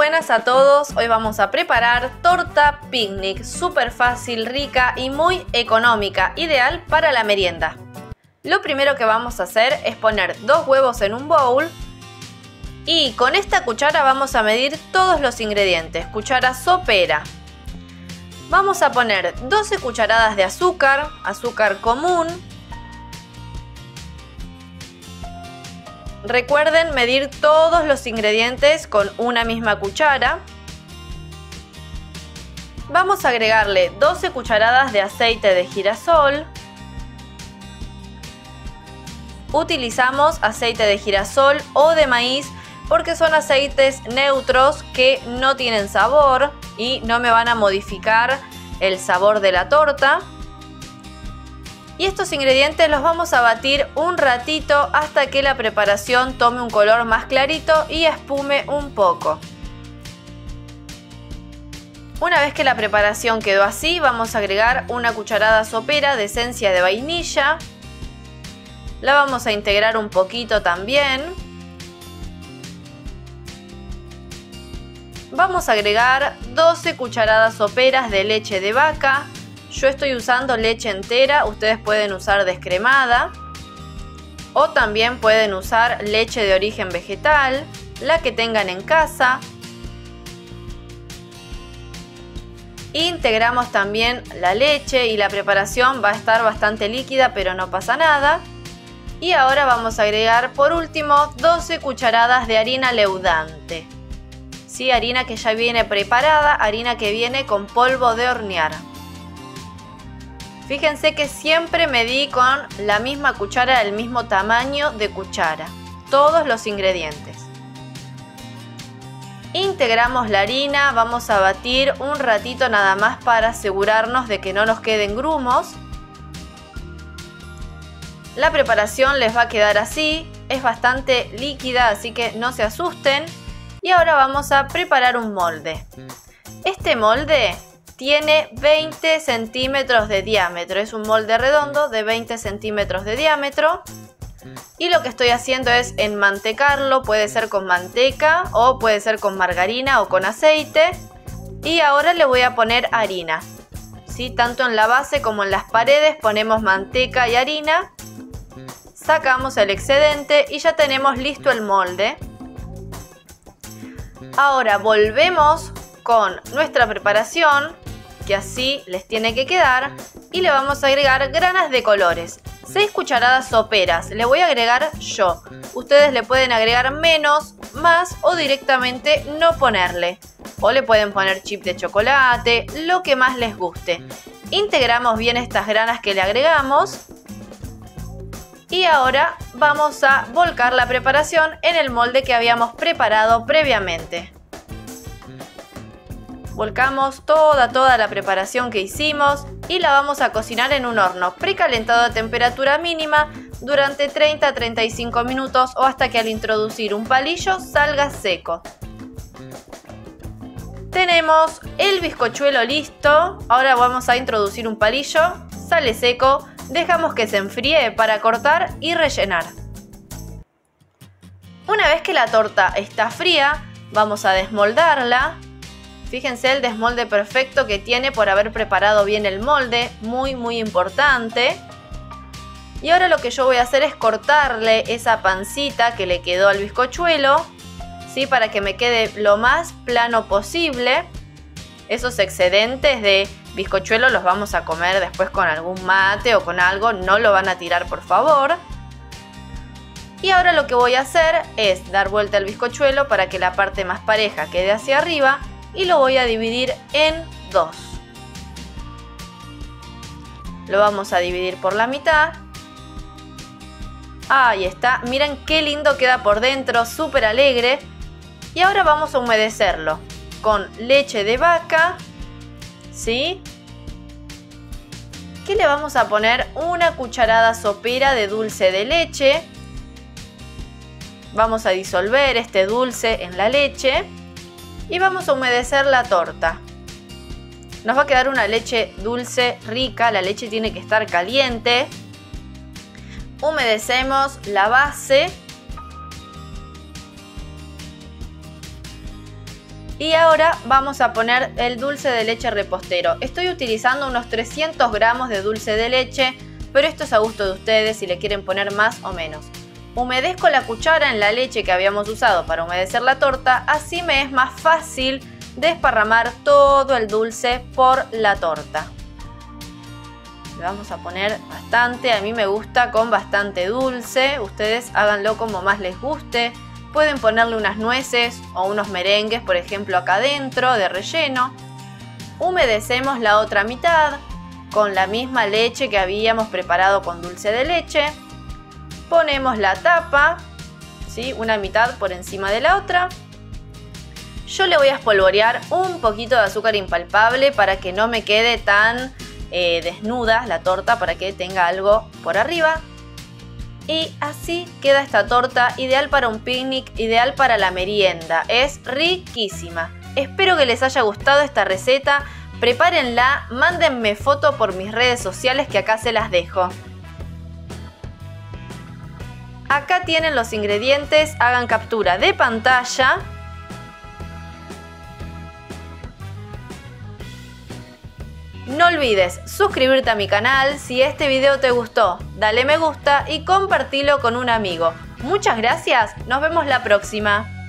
buenas a todos, hoy vamos a preparar torta picnic, súper fácil, rica y muy económica, ideal para la merienda. Lo primero que vamos a hacer es poner 2 huevos en un bowl y con esta cuchara vamos a medir todos los ingredientes, cuchara sopera. Vamos a poner 12 cucharadas de azúcar, azúcar común. Recuerden medir todos los ingredientes con una misma cuchara. Vamos a agregarle 12 cucharadas de aceite de girasol. Utilizamos aceite de girasol o de maíz porque son aceites neutros que no tienen sabor y no me van a modificar el sabor de la torta. Y estos ingredientes los vamos a batir un ratito hasta que la preparación tome un color más clarito y espume un poco. Una vez que la preparación quedó así, vamos a agregar una cucharada sopera de esencia de vainilla. La vamos a integrar un poquito también. Vamos a agregar 12 cucharadas soperas de leche de vaca. Yo estoy usando leche entera, ustedes pueden usar descremada o también pueden usar leche de origen vegetal, la que tengan en casa. Integramos también la leche y la preparación va a estar bastante líquida, pero no pasa nada. Y ahora vamos a agregar por último 12 cucharadas de harina leudante. Sí, harina que ya viene preparada, harina que viene con polvo de hornear. Fíjense que siempre medí con la misma cuchara, el mismo tamaño de cuchara, todos los ingredientes. Integramos la harina, vamos a batir un ratito nada más para asegurarnos de que no nos queden grumos. La preparación les va a quedar así, es bastante líquida, así que no se asusten. Y ahora vamos a preparar un molde. Este molde tiene 20 centímetros de diámetro, es un molde redondo de 20 centímetros de diámetro y lo que estoy haciendo es enmantecarlo, puede ser con manteca o puede ser con margarina o con aceite. Y ahora le voy a poner harina, ¿sí? Tanto en la base como en las paredes ponemos manteca y harina, sacamos el excedente y ya tenemos listo el molde. Ahora volvemos con nuestra preparación, que así les tiene que quedar, y le vamos a agregar granas de colores, 6 cucharadas soperas le voy a agregar yo, ustedes le pueden agregar menos, más o directamente no ponerle, o le pueden poner chip de chocolate, lo que más les guste. Integramos bien estas granas que le agregamos y ahora vamos a volcar la preparación en el molde que habíamos preparado previamente. Volcamos toda la preparación que hicimos y la vamos a cocinar en un horno precalentado a temperatura mínima durante 30 a 35 minutos o hasta que al introducir un palillo salga seco. Tenemos el bizcochuelo listo, ahora vamos a introducir un palillo, sale seco, dejamos que se enfríe para cortar y rellenar. Una vez que la torta está fría, vamos a desmoldarla. Fíjense el desmolde perfecto que tiene por haber preparado bien el molde, muy importante. Y ahora lo que yo voy a hacer es cortarle esa pancita que le quedó al bizcochuelo, ¿sí? Para que me quede lo más plano posible. Esos excedentes de bizcochuelo los vamos a comer después con algún mate o con algo, no lo van a tirar por favor. Y ahora lo que voy a hacer es dar vuelta al bizcochuelo para que la parte más pareja quede hacia arriba. Y lo voy a dividir en 2. Lo vamos a dividir por la mitad. Ahí está, miren qué lindo queda por dentro, súper alegre. Y ahora vamos a humedecerlo con leche de vaca, ¿sí? Que le vamos a poner una cucharada sopera de dulce de leche. Vamos a disolver este dulce en la leche. Y vamos a humedecer la torta. Nos va a quedar una leche dulce rica, la leche tiene que estar caliente. Humedecemos la base. Y ahora vamos a poner el dulce de leche repostero. Estoy utilizando unos 300 gramos de dulce de leche, pero esto es a gusto de ustedes si le quieren poner más o menos. Humedezco la cuchara en la leche que habíamos usado para humedecer la torta, así me es más fácil desparramar todo el dulce por la torta. Le vamos a poner bastante, a mí me gusta con bastante dulce, ustedes háganlo como más les guste. Pueden ponerle unas nueces o unos merengues, por ejemplo, acá adentro de relleno. Humedecemos la otra mitad con la misma leche que habíamos preparado con dulce de leche. Ponemos la tapa, ¿sí? Una mitad por encima de la otra. Yo le voy a espolvorear un poquito de azúcar impalpable para que no me quede tan desnuda la torta, para que tenga algo por arriba. Y así queda esta torta, ideal para un picnic, ideal para la merienda. Es riquísima. Espero que les haya gustado esta receta. Prepárenla, mándenme foto por mis redes sociales que acá se las dejo. Acá tienen los ingredientes, hagan captura de pantalla. No olvides suscribirte a mi canal si este video te gustó, dale me gusta y compartilo con un amigo. Muchas gracias, nos vemos la próxima.